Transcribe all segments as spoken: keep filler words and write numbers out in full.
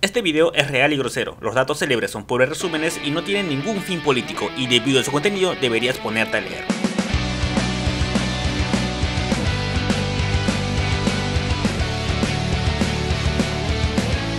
Este video es real y grosero, los datos célebres son pobres resúmenes y no tienen ningún fin político, y debido a su contenido deberías ponerte a leer.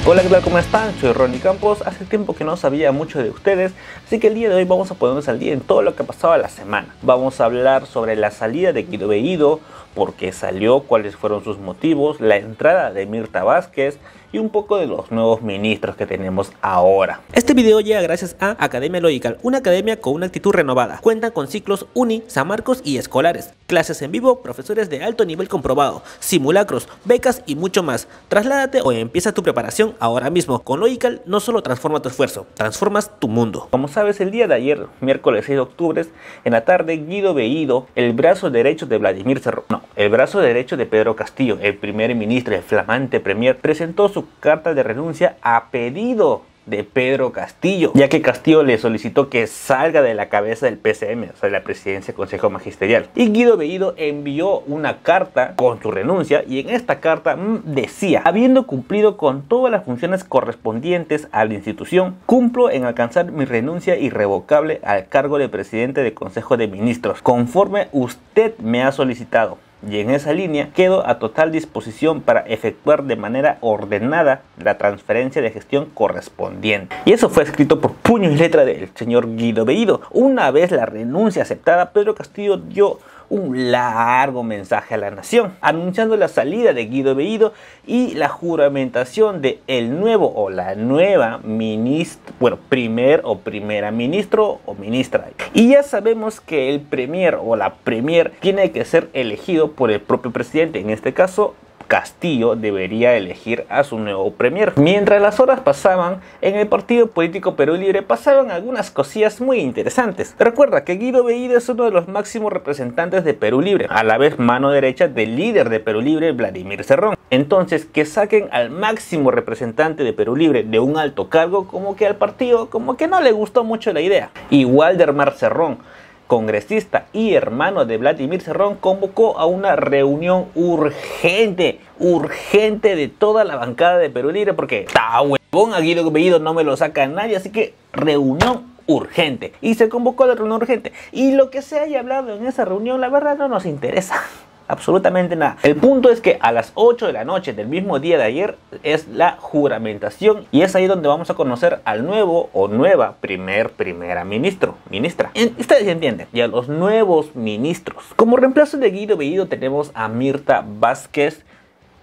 Hola, ¿qué tal? ¿Cómo están? Soy Rony Campos, hace tiempo que no sabía mucho de ustedes, así que el día de hoy vamos a ponernos al día en todo lo que ha pasado la semana. Vamos a hablar sobre la salida de Guido Bellido, por qué salió, cuáles fueron sus motivos, la entrada de Mirtha Vásquez y un poco de los nuevos ministros que tenemos ahora. Este video llega gracias a Academia Logical, una academia con una actitud renovada. Cuentan con ciclos uni, San Marcos y escolares, clases en vivo, profesores de alto nivel comprobado, simulacros, becas y mucho más. Trasládate o empieza tu preparación ahora mismo. Con Logical no solo transforma tu esfuerzo, transformas tu mundo. Como sabes, el día de ayer, miércoles seis de octubre, en la tarde, Guido Bellido, el brazo derecho de Vladimir Cerrón, no, el brazo derecho de Pedro Castillo, el primer ministro, el flamante premier, presentó su carta de renuncia a pedido de Pedro Castillo, ya que Castillo le solicitó que salga de la cabeza del P C M, o sea, de la presidencia del Consejo Magisterial. Y Guido Bellido envió una carta con su renuncia, y en esta carta mmm, decía: habiendo cumplido con todas las funciones correspondientes a la institución, cumplo en alcanzar mi renuncia irrevocable al cargo de presidente del Consejo de Ministros, conforme usted me ha solicitado. Y en esa línea quedo a total disposición para efectuar de manera ordenada la transferencia de gestión correspondiente. Y eso fue escrito por puño y letra del señor Guido Bellido. Una vez la renuncia aceptada, Pedro Castillo dio un largo mensaje a la nación, anunciando la salida de Guido Bellido y la juramentación de el nuevo o la nueva ministro, bueno, primer o primera ministro o ministra. Y ya sabemos que el premier o la premier tiene que ser elegido por el propio presidente, en este caso Castillo debería elegir a su nuevo premier. Mientras las horas pasaban, en el partido político Perú Libre pasaron algunas cosillas muy interesantes. Recuerda que Guido Bellido es uno de los máximos representantes de Perú Libre, a la vez mano derecha del líder de Perú Libre, Vladimir Cerrón. Entonces, que saquen al máximo representante de Perú Libre de un alto cargo, como que al partido como que no le gustó mucho la idea. Y Waldemar Cerrón, congresista y hermano de Vladimir Cerrón, convocó a una reunión urgente, urgente de toda la bancada de Perú Libre, porque está huevón, aquí lo pedido no me lo saca nadie, así que reunión urgente. Y se convocó a la reunión urgente, y lo que se haya hablado en esa reunión la verdad no nos interesa absolutamente nada. El punto es que a las ocho de la noche del mismo día de ayer es la juramentación, y es ahí donde vamos a conocer al nuevo o nueva primer primera ministro, ministra. Ustedes entienden, y a los nuevos ministros. Como reemplazo de Guido Bellido tenemos a Mirtha Vásquez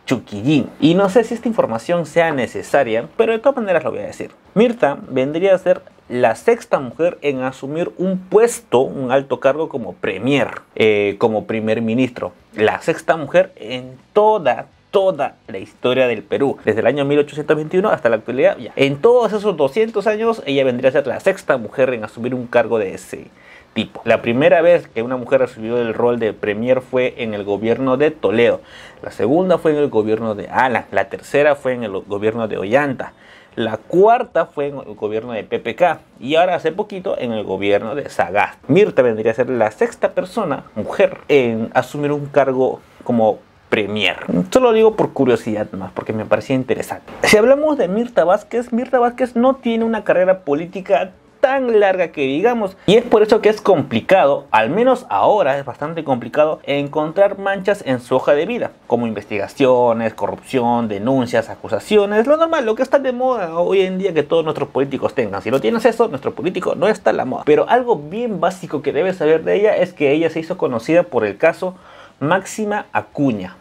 Chuquillín, y no sé si esta información sea necesaria, pero de todas maneras lo voy a decir. Mirtha vendría a ser la sexta mujer en asumir un puesto, un alto cargo como premier, eh, como primer ministro. La sexta mujer en toda, toda la historia del Perú, desde el año mil ochocientos veintiuno hasta la actualidad. Ya. En todos esos doscientos años, ella vendría a ser la sexta mujer en asumir un cargo de ese tipo. La primera vez que una mujer asumió el rol de premier fue en el gobierno de Toledo. La segunda fue en el gobierno de Alan. La tercera fue en el gobierno de Ollanta. La cuarta fue en el gobierno de P P K, y ahora hace poquito en el gobierno de Sagasti. Mirtha vendría a ser la sexta persona, mujer, en asumir un cargo como premier. Solo digo por curiosidad más, porque me parecía interesante. Si hablamos de Mirtha Vásquez, Mirtha Vásquez no tiene una carrera política tan larga que digamos, y es por eso que es complicado, al menos ahora es bastante complicado, encontrar manchas en su hoja de vida, como investigaciones, corrupción, denuncias, acusaciones, lo normal, lo que está de moda hoy en día que todos nuestros políticos tengan. Si no tienes eso, nuestro político no está a la moda. Pero algo bien básico que debes saber de ella es que ella se hizo conocida por el caso Máxima Acuña,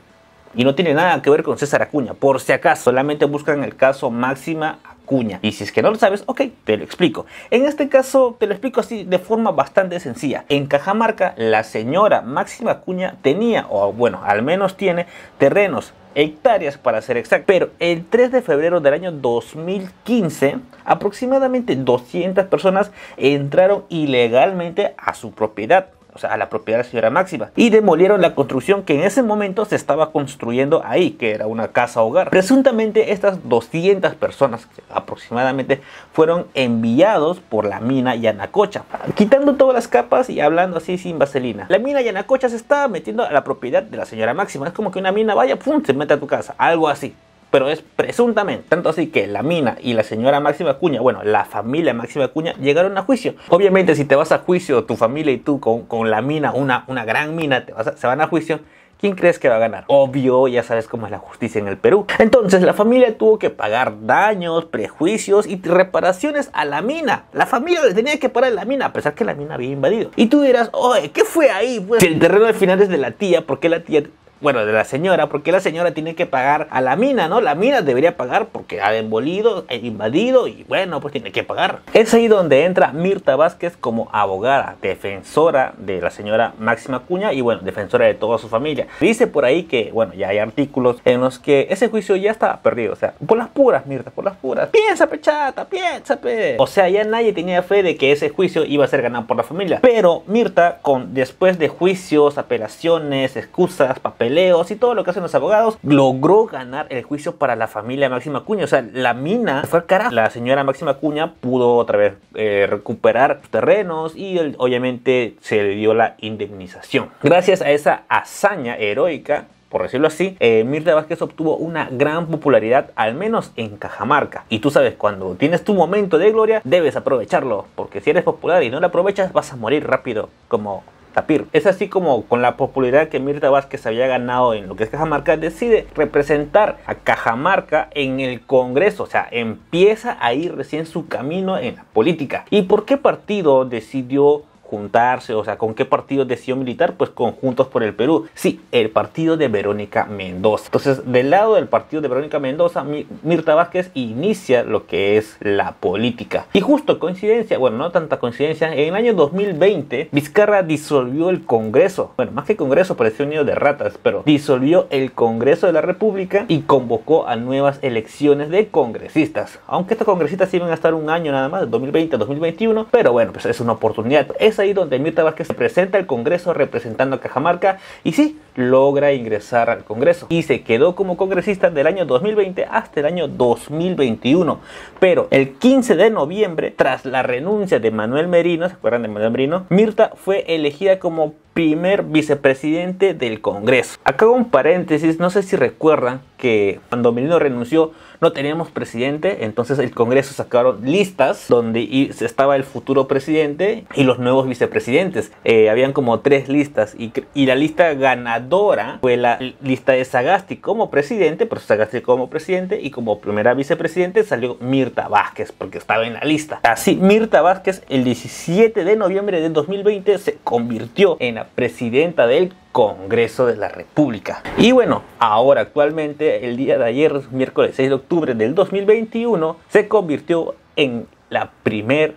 y no tiene nada que ver con César Acuña, por si acaso, solamente buscan el caso Máxima Acuña. Acuña. Y si es que no lo sabes, ok, te lo explico. En este caso te lo explico así de forma bastante sencilla. En Cajamarca, la señora Máxima Acuña tenía, o bueno, al menos tiene terrenos, hectáreas para ser exacto, pero el tres de febrero del año dos mil quince aproximadamente doscientas personas entraron ilegalmente a su propiedad, o sea, a la propiedad de la señora Máxima, y demolieron la construcción que en ese momento se estaba construyendo ahí, que era una casa hogar. Presuntamente estas doscientas personas aproximadamente fueron enviados por la mina Yanacocha, quitando todas las capas y hablando así sin vaselina. La mina Yanacocha se estaba metiendo a la propiedad de la señora Máxima, es como que una mina vaya, pum, se mete a tu casa, algo así. pero es presuntamente. Tanto así que la mina y la señora Máxima Acuña, bueno, la familia Máxima Acuña, llegaron a juicio. Obviamente, si te vas a juicio, tu familia y tú con, con la mina, una, una gran mina, te vas a, se van a juicio. ¿Quién crees que va a ganar? Obvio, ya sabes cómo es la justicia en el Perú. Entonces la familia tuvo que pagar daños, prejuicios y reparaciones a la mina. La familia le tenía que pagar a la mina, a pesar que la mina había invadido. Y tú dirás, oye, ¿qué fue ahí? Pues, si el terreno al final es de la tía, ¿por qué la tía...? Bueno, de la señora, porque la señora tiene que pagar a la mina, ¿no? La mina debería pagar porque ha demolido, ha invadido y bueno, pues tiene que pagar. Es ahí donde entra Mirtha Vásquez como abogada, defensora de la señora Máxima Acuña y bueno, defensora de toda su familia. Dice por ahí que, bueno, ya hay artículos en los que ese juicio ya estaba perdido, o sea, por las puras, Mirtha, por las puras. Piensa, pechata, piensa, pe. O sea, ya nadie tenía fe de que ese juicio iba a ser ganado por la familia. Pero Mirtha, con, después de juicios, apelaciones, excusas, papeles, peleos y todo lo que hacen los abogados, logró ganar el juicio para la familia Máxima Acuña. O sea, la mina fue al carajo. La señora Máxima Acuña pudo otra vez eh, recuperar sus terrenos y él, obviamente se le dio la indemnización. Gracias a esa hazaña heroica, por decirlo así, eh, Mirtha Vásquez obtuvo una gran popularidad, al menos en Cajamarca. Y tú sabes, cuando tienes tu momento de gloria, debes aprovecharlo, porque si eres popular y no lo aprovechas, vas a morir rápido, como... Tapir. Es así como, con la popularidad que Mirtha Vásquez había ganado en lo que es Cajamarca, decide representar a Cajamarca en el Congreso. O sea, empieza ahí recién su camino en la política. ¿Y por qué partido decidió juntarse? O sea, ¿con qué partido decidió militar? Pues con Juntos por el Perú. Sí, el partido de Verónica Mendoza. Entonces, del lado del partido de Verónica Mendoza, Mirtha Vásquez inicia lo que es la política. Y justo coincidencia, bueno, no tanta coincidencia, en el año dos mil veinte, Vizcarra disolvió el Congreso. Bueno, más que Congreso, parecía un nido de ratas, pero disolvió el Congreso de la República y convocó a nuevas elecciones de congresistas. Aunque estos congresistas iban a estar un año nada más, dos mil veinte a dos mil veintiuno, pero bueno, pues es una oportunidad. Es ahí donde Mirtha Vásquez se presenta al Congreso representando a Cajamarca y sí, logra ingresar al Congreso y se quedó como congresista del año dos mil veinte hasta el año dos mil veintiuno. Pero el quince de noviembre, tras la renuncia de Manuel Merino, ¿se acuerdan de Manuel Merino? Mirtha fue elegida como primer vicepresidente del Congreso. Acá un paréntesis, no sé si recuerdan que cuando Merino renunció no teníamos presidente, entonces el Congreso sacaron listas donde estaba el futuro presidente y los nuevos vicepresidentes. Eh, habían como tres listas y, y la lista ganadora fue la lista de Sagasti como presidente, pero Sagasti como presidente y como primera vicepresidente salió Mirtha Vásquez porque estaba en la lista. Así Mirtha Vásquez el diecisiete de noviembre de dos mil veinte se convirtió en la presidenta del Congreso de la República. Y bueno, ahora actualmente, el día de ayer, miércoles seis de octubre del dos mil veintiuno, se convirtió en la, primer,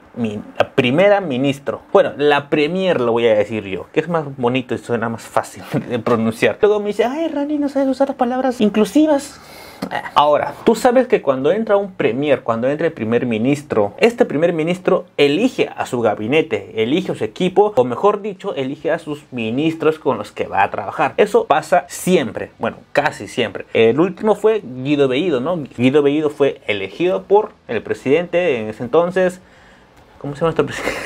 la primera ministro. Bueno, la premier lo voy a decir yo, que es más bonito y suena más fácil de pronunciar. Luego me dice, ay, Rani, no sabes usar las palabras inclusivas. Ahora, tú sabes que cuando entra un premier, cuando entra el primer ministro, este primer ministro elige a su gabinete, elige a su equipo, o mejor dicho, elige a sus ministros con los que va a trabajar. Eso pasa siempre, bueno, casi siempre. El último fue Guido Bellido, ¿no? Guido Bellido fue elegido por el presidente en ese entonces, ¿cómo se llama este presidente?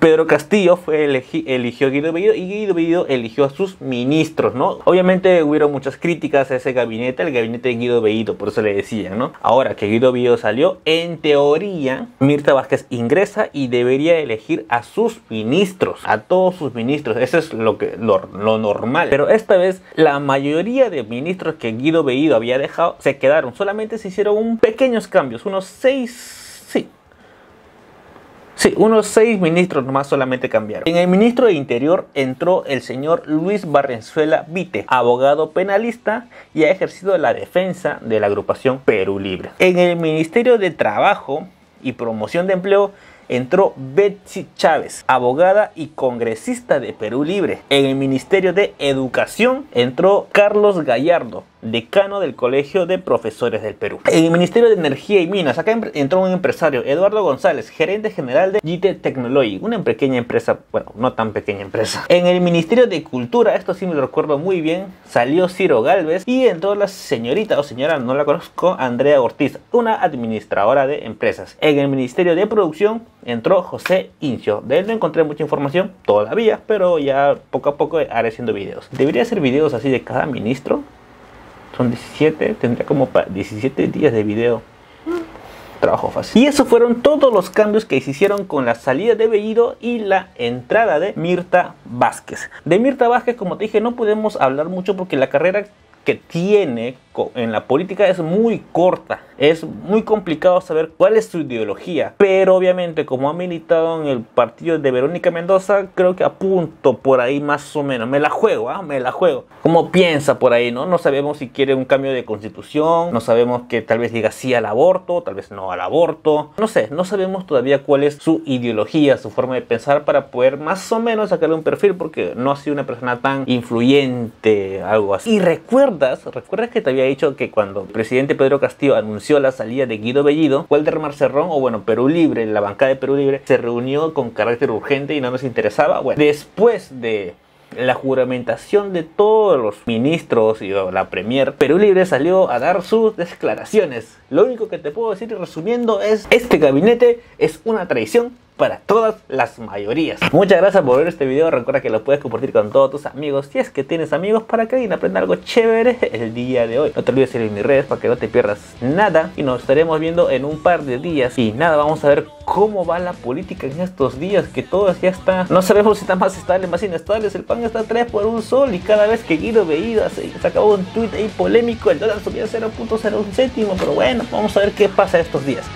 Pedro Castillo fue elegi eligió a Guido Bellido y Guido Bellido eligió a sus ministros, ¿no? Obviamente hubieron muchas críticas a ese gabinete, el gabinete de Guido Bellido, por eso le decían, ¿no? Ahora que Guido Bellido salió, en teoría, Mirtha Vásquez ingresa y debería elegir a sus ministros, a todos sus ministros. Eso es lo, que, lo, lo normal. Pero esta vez, la mayoría de ministros que Guido Bellido había dejado se quedaron. Solamente se hicieron un pequeños cambios, unos seis... Sí, unos seis ministros nomás solamente cambiaron. En el ministro de Interior entró el señor Luis Barrenzuela Vite, abogado penalista y ha ejercido la defensa de la agrupación Perú Libre. En el Ministerio de Trabajo y Promoción de Empleo entró Betsy Chávez, abogada y congresista de Perú Libre. En el Ministerio de Educación entró Carlos Gallardo, decano del Colegio de Profesores del Perú. En el Ministerio de Energía y Minas, acá entró un empresario, Eduardo González, gerente general de J T Technology, una pequeña empresa, bueno, no tan pequeña empresa. En el Ministerio de Cultura, esto sí me lo recuerdo muy bien, salió Ciro Gálvez y entró la señorita o señora, no la conozco, Andrea Ortiz, una administradora de empresas. En el Ministerio de Producción entró José Incio. De él no encontré mucha información todavía, pero ya poco a poco haré haciendo videos. ¿Debería hacer videos así de cada ministro? son diecisiete, tendría como diecisiete días de video. Trabajo fácil. Y esos fueron todos los cambios que se hicieron con la salida de Bellido y la entrada de Mirtha Vásquez. De Mirtha Vásquez, como te dije, no podemos hablar mucho porque la carrera que tiene en la política es muy corta. Es muy complicado saber cuál es su ideología, pero obviamente como ha militado en el partido de Verónica Mendoza, creo que apunto por ahí más o menos. Me la juego, ¿eh? me la juego. Como piensa por ahí, ¿no? No sabemos si quiere un cambio de constitución, no sabemos que tal vez diga sí al aborto, tal vez no al aborto. No sé, no sabemos todavía cuál es su ideología, su forma de pensar, para poder más o menos sacarle un perfil, porque no ha sido una persona tan influyente, algo así. Y recuerda, ¿Recuerdas que te había dicho que cuando el presidente Pedro Castillo anunció la salida de Guido Bellido, Waldemar Cerrón, o bueno, Perú Libre, la bancada de Perú Libre, se reunió con carácter urgente y no nos interesaba? Bueno, después de la juramentación de todos los ministros y la premier, Perú Libre salió a dar sus declaraciones. Lo único que te puedo decir, resumiendo, es: este gabinete es una traición para todas las mayorías. Muchas gracias por ver este video. Recuerda que lo puedes compartir con todos tus amigos, si es que tienes amigos, para que alguien aprenda algo chévere el día de hoy. No te olvides seguir mis redes para que no te pierdas nada, y nos estaremos viendo en un par de días. Y nada, vamos a ver cómo va la política en estos días, que todos ya están, no sabemos si están más estables, más inestables. El pan está tres por un sol, y cada vez que Guido Bellido sacaba un tweet ahí polémico, el dólar subía cero punto cero un céntimo. Pero bueno, vamos a ver qué pasa estos días.